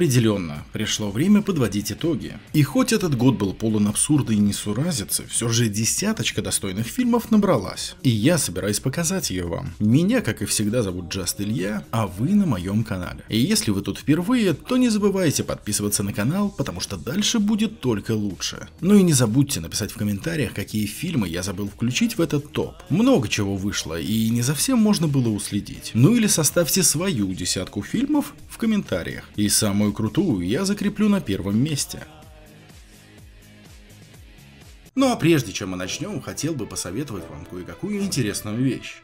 Определенно, пришло время подводить итоги. И хоть этот год был полон абсурда и несуразицы, все же десяточка достойных фильмов набралась. И я собираюсь показать ее вам. Меня, как и всегда, зовут Джаст Илья, а вы на моем канале. И если вы тут впервые, то не забывайте подписываться на канал, потому что дальше будет только лучше. Ну и не забудьте написать в комментариях, какие фильмы я забыл включить в этот топ. Много чего вышло, и не за всем можно было уследить. Ну или составьте свою десятку фильмов в комментариях. И самую крутую я закреплю на первом месте. Ну а прежде чем мы начнем, хотел бы посоветовать вам кое-какую интересную вещь.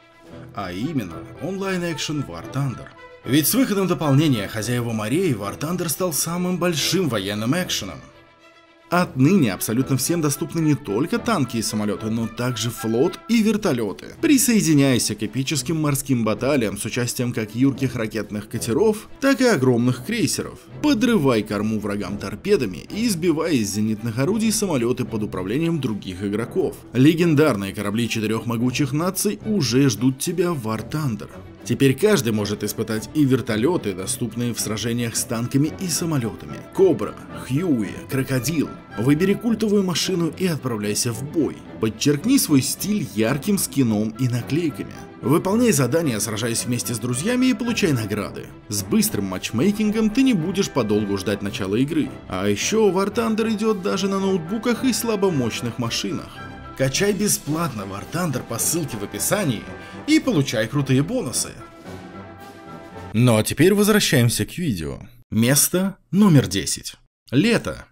А именно, онлайн-экшен War Thunder. Ведь с выходом дополнения «Хозяева морей» War Thunder стал самым большим военным экшеном. Отныне абсолютно всем доступны не только танки и самолеты, но также флот и вертолеты. Присоединяйся к эпическим морским баталиям с участием как юрких ракетных катеров, так и огромных крейсеров. Подрывай корму врагам торпедами и избивай из зенитных орудий самолеты под управлением других игроков. Легендарные корабли четырех могучих наций уже ждут тебя в War Thunder. Теперь каждый может испытать и вертолеты, доступные в сражениях с танками и самолетами. Кобра, Хьюи, Крокодил. Выбери культовую машину и отправляйся в бой. Подчеркни свой стиль ярким скином и наклейками. Выполняй задания, сражаясь вместе с друзьями, и получай награды. С быстрым матчмейкингом ты не будешь подолгу ждать начала игры. А еще War Thunder идет даже на ноутбуках и слабомощных машинах. Качай бесплатно War Thunder по ссылке в описании и получай крутые бонусы. Ну а теперь возвращаемся к видео. Место номер 10. Лето.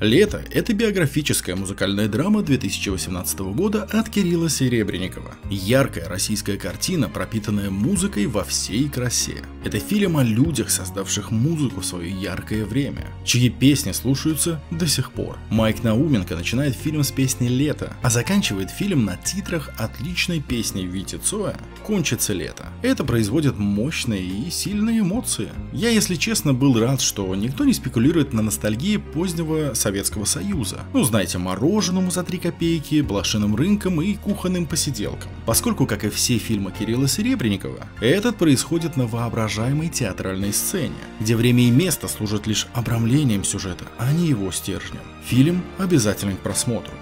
«Лето» — это биографическая музыкальная драма 2018 года от Кирилла Серебренникова. Яркая российская картина, пропитанная музыкой во всей красе. Это фильм о людях, создавших музыку в свое яркое время, чьи песни слушаются до сих пор. Майк Науменко начинает фильм с песни «Лето», а заканчивает фильм на титрах отличной песни Вити Цоя «Кончится лето». Это производит мощные и сильные эмоции. Я, если честно, был рад, что никто не спекулирует на ностальгии позднего Советского Союза. Ну, знаете, мороженому за 3 копейки, блошиным рынкам и кухонным посиделкам. Поскольку, как и все фильмы Кирилла Серебренникова, этот происходит на воображаемой театральной сцене, где время и место служат лишь обрамлением сюжета, а не его стержнем. Фильм обязателен к просмотру.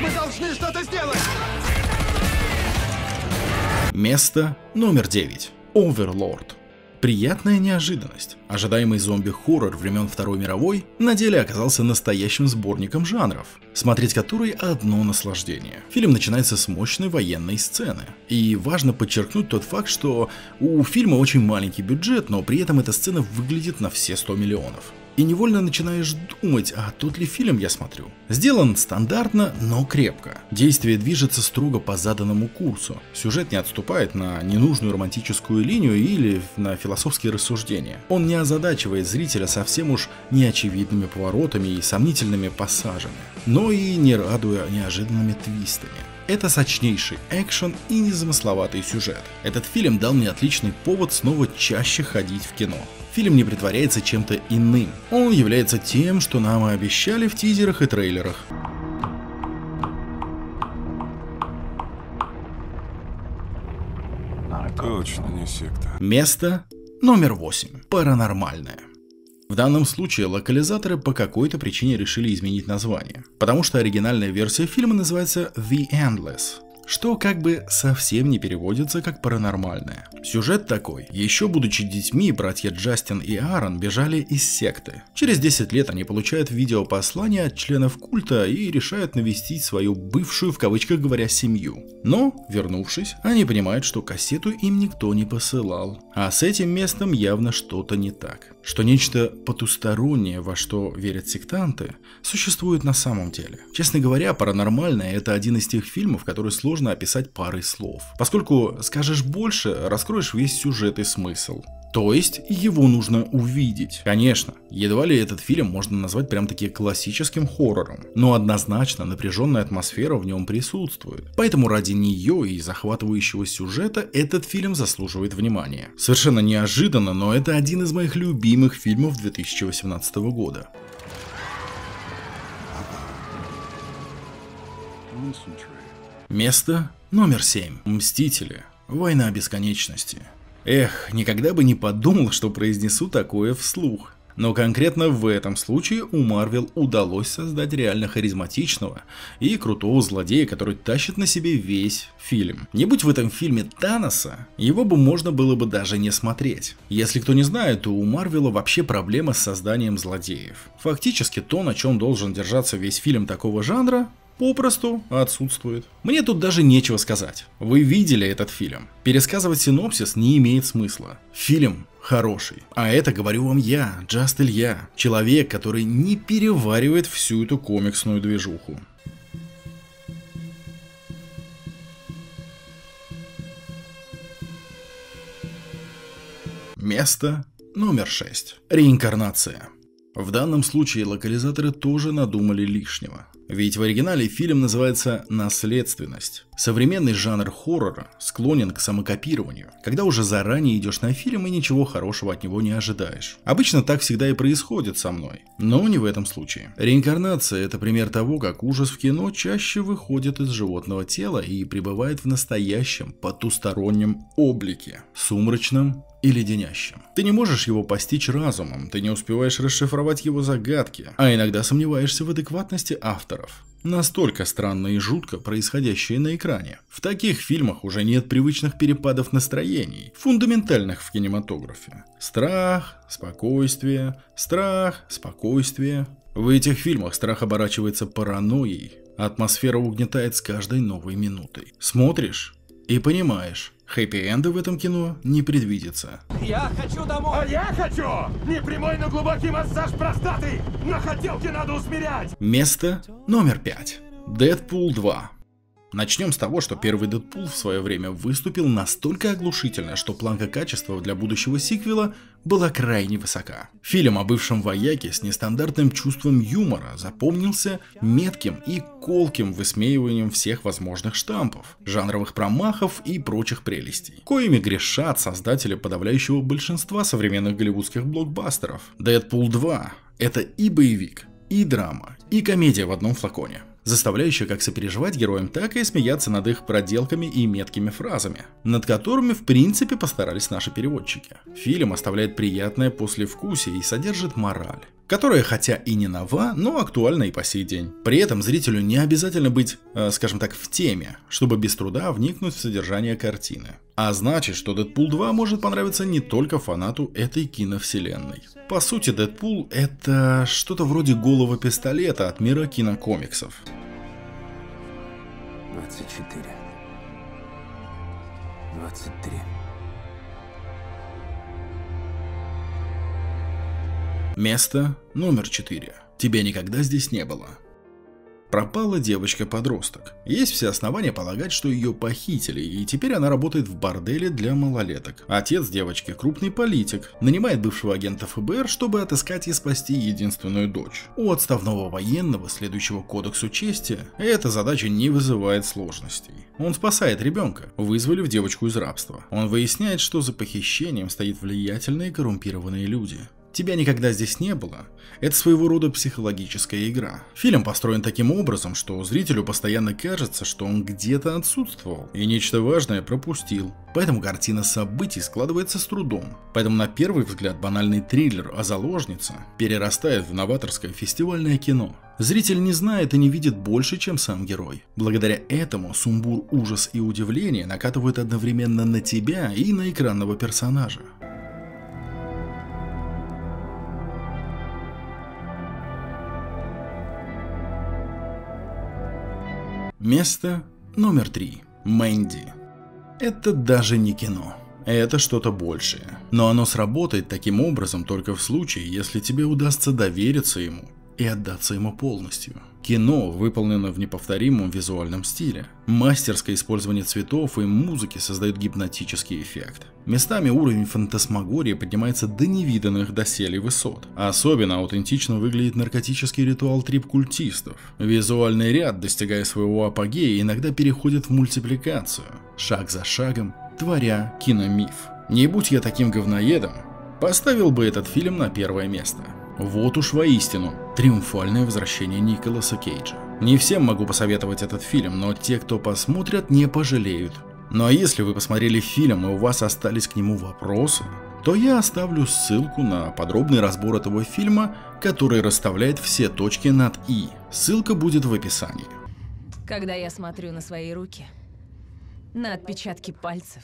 Мы должны что-то сделать! Место номер 9. Оверлорд. Приятная неожиданность. Ожидаемый зомби-хоррор времен Второй мировой на деле оказался настоящим сборником жанров, смотреть который одно наслаждение. Фильм начинается с мощной военной сцены. И важно подчеркнуть тот факт, что у фильма очень маленький бюджет, но при этом эта сцена выглядит на все 100 миллионов. И невольно начинаешь думать, а тот ли фильм я смотрю. Сделан стандартно, но крепко. Действие движется строго по заданному курсу. Сюжет не отступает на ненужную романтическую линию или на философские рассуждения. Он не озадачивает зрителя совсем уж неочевидными поворотами и сомнительными пассажами, но и не радуя неожиданными твистами. Это сочнейший экшен и незамысловатый сюжет. Этот фильм дал мне отличный повод снова чаще ходить в кино. Фильм не притворяется чем-то иным. Он является тем, что нам и обещали в тизерах и трейлерах. Точно не секта. Место номер 8. Паранормальное. В данном случае локализаторы по какой-то причине решили изменить название, потому что оригинальная версия фильма называется The Endless, что как бы совсем не переводится как паранормальное. Сюжет такой. Еще будучи детьми, братья Джастин и Аарон бежали из секты. Через 10 лет они получают видеопослание от членов культа и решают навестить свою бывшую, в кавычках говоря, семью. Но, вернувшись, они понимают, что кассету им никто не посылал. А с этим местом явно что-то не так. Что нечто потустороннее, во что верят сектанты, существует на самом деле. Честно говоря, «Паранормальное» — это один из тех фильмов, которые сложно описать парой слов. Поскольку скажешь больше, раскроешь весь сюжет и смысл. То есть, его нужно увидеть. Конечно, едва ли этот фильм можно назвать прям-таки классическим хоррором, но однозначно напряженная атмосфера в нем присутствует. Поэтому ради нее и захватывающего сюжета этот фильм заслуживает внимания. Совершенно неожиданно, но это один из моих любимых фильмов 2018 года. Место номер 7. Мстители. Война бесконечности. Эх, никогда бы не подумал, что произнесу такое вслух. Но конкретно в этом случае у Марвел удалось создать реально харизматичного и крутого злодея, который тащит на себе весь фильм. Не будь в этом фильме Таноса, его бы можно было бы даже не смотреть. Если кто не знает, то у Марвела вообще проблема с созданием злодеев. Фактически то, на чем должен держаться весь фильм такого жанра, попросту отсутствует. Мне тут даже нечего сказать. Вы видели этот фильм. Пересказывать синопсис не имеет смысла. Фильм хороший. А это говорю вам я, Джаст Илья. Человек, который не переваривает всю эту комиксную движуху. Место номер 6. Реинкарнация. В данном случае локализаторы тоже надумали лишнего. Ведь в оригинале фильм называется «Наследственность». Современный жанр хоррора склонен к самокопированию, когда уже заранее идешь на фильм и ничего хорошего от него не ожидаешь. Обычно так всегда и происходит со мной, но не в этом случае. Реинкарнация – это пример того, как ужас в кино чаще выходит из животного тела и пребывает в настоящем потустороннем облике, сумрачном и леденящим. Ты не можешь его постичь разумом, ты не успеваешь расшифровать его загадки, а иногда сомневаешься в адекватности авторов. Настолько странно и жутко происходящее на экране. В таких фильмах уже нет привычных перепадов настроений, фундаментальных в кинематографе. Страх, спокойствие, страх, спокойствие. В этих фильмах страх оборачивается паранойей, а атмосфера угнетает с каждой новой минутой. Смотришь и понимаешь, хэппи-энда в этом кино не предвидится. Я хочу домой! А я хочу! Непрямой, но глубокий массаж простаты! На хотелке надо усмирять! Место номер 5. Дэдпул 2. Начнем с того, что первый Дэдпул в свое время выступил настолько оглушительно, что планка качества для будущего сиквела была крайне высока. Фильм о бывшем вояке с нестандартным чувством юмора запомнился метким и колким высмеиванием всех возможных штампов, жанровых промахов и прочих прелестей, коими грешат создатели подавляющего большинства современных голливудских блокбастеров. Дэдпул 2 – это и боевик, и драма, и комедия в одном флаконе, заставляющая как сопереживать героям, так и смеяться над их проделками и меткими фразами, над которыми в принципе постарались наши переводчики. Фильм оставляет приятное послевкусие и содержит мораль, которая хотя и не нова, но актуальна и по сей день. При этом зрителю не обязательно быть, скажем так, в теме, чтобы без труда вникнуть в содержание картины. А значит, что Дэдпул 2 может понравиться не только фанату этой киновселенной. По сути, Дэдпул – это что-то вроде голого пистолета от мира кинокомиксов. 24. 23. Место номер 4. Тебя никогда здесь не было. Пропала девочка-подросток. Есть все основания полагать, что ее похитили, и теперь она работает в борделе для малолеток. Отец девочки, крупный политик, нанимает бывшего агента ФБР, чтобы отыскать и спасти единственную дочь. У отставного военного, следующего кодексу чести, эта задача не вызывает сложностей. Он спасает ребенка, вызволив девочку из рабства. Он выясняет, что за похищением стоят влиятельные коррумпированные люди. «Тебя никогда здесь не было» – это своего рода психологическая игра. Фильм построен таким образом, что зрителю постоянно кажется, что он где-то отсутствовал и нечто важное пропустил. Поэтому картина событий складывается с трудом. Поэтому на первый взгляд банальный триллер о заложнице перерастает в новаторское фестивальное кино. Зритель не знает и не видит больше, чем сам герой. Благодаря этому сумбур, ужас и удивление накатывают одновременно на тебя и на экранного персонажа. Место номер 3. Мэнди. Это даже не кино. Это что-то большее. Но оно сработает таким образом только в случае, если тебе удастся довериться ему и отдаться ему полностью. Кино выполнено в неповторимом визуальном стиле. Мастерское использование цветов и музыки создает гипнотический эффект. Местами уровень фантасмагории поднимается до невиданных доселе высот. Особенно аутентично выглядит наркотический ритуал трип-культистов. Визуальный ряд, достигая своего апогея, иногда переходит в мультипликацию, шаг за шагом творя киномиф. Не будь я таким говноедом, поставил бы этот фильм на первое место. Вот уж воистину триумфальное возвращение Николаса Кейджа. Не всем могу посоветовать этот фильм, но те, кто посмотрят, не пожалеют. Ну а если вы посмотрели фильм и у вас остались к нему вопросы, то я оставлю ссылку на подробный разбор этого фильма, который расставляет все точки над «и». Ссылка будет в описании. Когда я смотрю на свои руки, на отпечатки пальцев,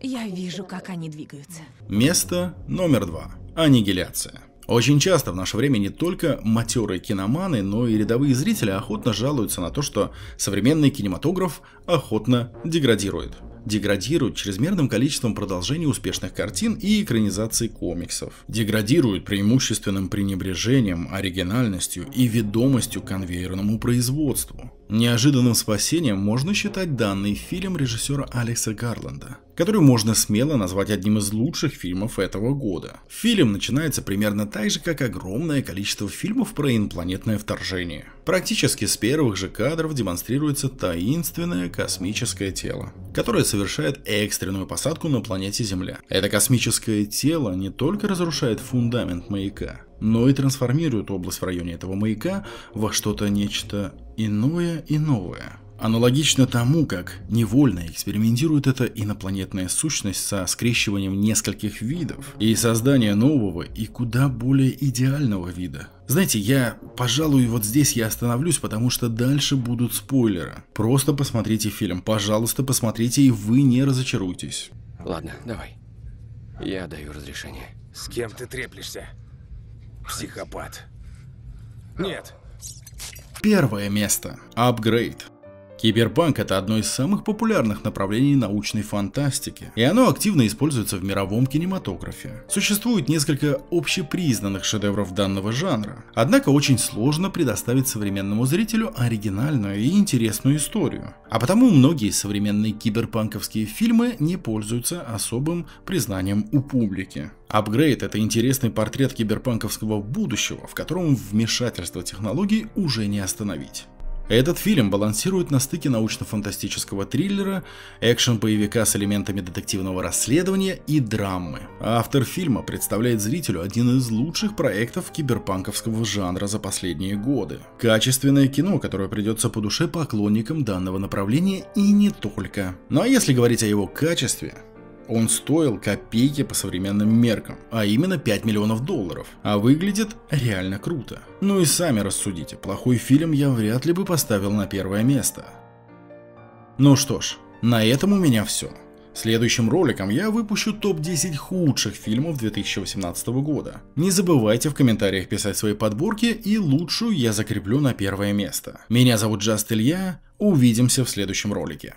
я вижу, как они двигаются. Место номер 2. Аннигиляция. Очень часто в наше время не только матерые киноманы, но и рядовые зрители охотно жалуются на то, что современный кинематограф охотно деградирует. Деградируют чрезмерным количеством продолжений успешных картин и экранизаций комиксов. Деградируют преимущественным пренебрежением, оригинальностью и ведомостью к конвейерному производству. Неожиданным спасением можно считать данный фильм режиссера Алекса Гарланда, который можно смело назвать одним из лучших фильмов этого года. Фильм начинается примерно так же, как огромное количество фильмов про инопланетное вторжение. Практически с первых же кадров демонстрируется таинственное космическое тело, которое совершает экстренную посадку на планете Земля. Это космическое тело не только разрушает фундамент маяка, но и трансформирует область в районе этого маяка во что-то нечто иное и новое. Аналогично тому, как невольно экспериментирует эта инопланетная сущность со скрещиванием нескольких видов и созданием нового и куда более идеального вида. Знаете, я, пожалуй, вот здесь я остановлюсь, потому что дальше будут спойлеры. Просто посмотрите фильм, пожалуйста, посмотрите, и вы не разочаруйтесь. Ладно, давай. Я даю разрешение. С кем ты треплешься? Психопат. Нет. Первое место. Апгрейд. Киберпанк – это одно из самых популярных направлений научной фантастики, и оно активно используется в мировом кинематографе. Существует несколько общепризнанных шедевров данного жанра, однако очень сложно предоставить современному зрителю оригинальную и интересную историю, а потому многие современные киберпанковские фильмы не пользуются особым признанием у публики. Апгрейд – это интересный портрет киберпанковского будущего, в котором вмешательство технологий уже не остановить. Этот фильм балансирует на стыке научно-фантастического триллера, экшен-боевика с элементами детективного расследования и драмы. Автор фильма представляет зрителю один из лучших проектов киберпанковского жанра за последние годы. Качественное кино, которое придется по душе поклонникам данного направления и не только. Ну а если говорить о его качестве, он стоил копейки по современным меркам, а именно $5 миллионов, а выглядит реально круто. Ну и сами рассудите, плохой фильм я вряд ли бы поставил на первое место. Ну что ж, на этом у меня все. Следующим роликом я выпущу топ-10 худших фильмов 2018 года. Не забывайте в комментариях писать свои подборки, и лучшую я закреплю на первое место. Меня зовут Джастин. Увидимся в следующем ролике.